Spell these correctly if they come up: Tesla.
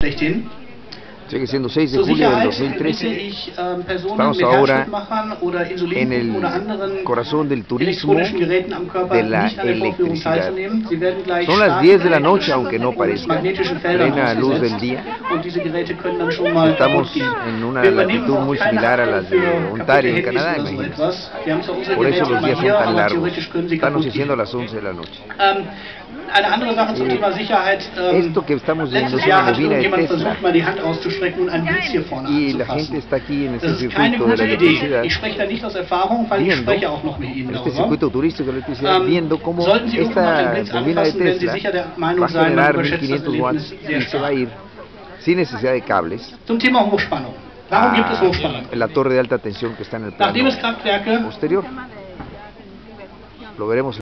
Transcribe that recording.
Sigue siendo 6 de julio del 2013. Estamos ahora en el corazón del turismo de la electricidad. Son las 10 de la noche, aunque no parezca, plena luz del día. Estamos en una latitud muy similar a las de Ontario, en Canadá, imagínate. Por eso los días son tan largos. Estamos haciendo las 11 de la noche. Esto que estamos viendo es una bobina de Tesla. Y la gente está aquí en este circuito de la electricidad, este circuito turístico de la electricidad, viendo cómo esta bobina de Tesla va a generar 1500 watts y se va a ir sin necesidad de cables en la torre de alta tensión que está en el plano posterior. Lo veremos.